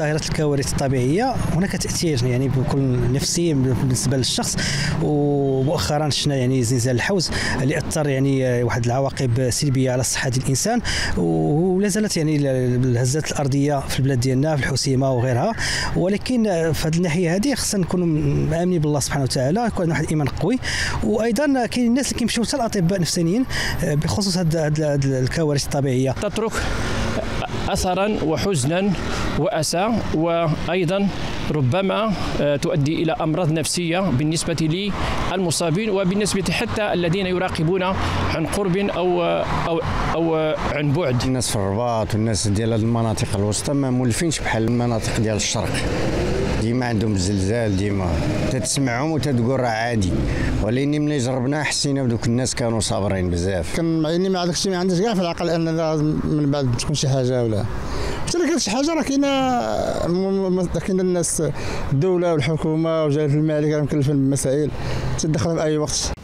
ظاهرة الكوارث الطبيعية هناك تأثير يعني بكل نفسي بالنسبة للشخص. ومؤخرا شفنا يعني زلزال الحوز اللي أثر يعني واحد العواقب سلبية على صحة الإنسان، ولا زالت يعني الهزات الأرضية في البلاد ديالنا في الحسيمة وغيرها. ولكن في هذه الناحية هذه خصنا نكونوا مآمنين بالله سبحانه وتعالى، يكون عندنا واحد الإيمان قوي. وأيضا كاين الناس اللي كيمشيو حتى لأطباء نفسانيين بخصوص هذه الكوارث الطبيعية. تترك أثرا وحزنا وأسى، وأيضا ربما تؤدي إلى أمراض نفسية بالنسبة للمصابين، وبالنسبة حتى الذين يراقبون عن قرب أو عن بعد. الناس في الرباط والناس ديال المناطق الوسطى ما مولفينش بحال المناطق ديال الشرق، ديما عندهم الزلزال، ديما تتسمعهم وتتقول راه عادي. ولكن ملي جربناه حسينا بدوك الناس كانوا صابرين بزاف. كان يعني مع داك الشيء ما عندناش كاع في العقل ان من بعد تكون شي حاجه ولا حتى كانت شي حاجه. راه كاينه الناس، الدوله والحكومه وجلاله الملك راه مكلفين بالمسائل، تدخل في اي وقت.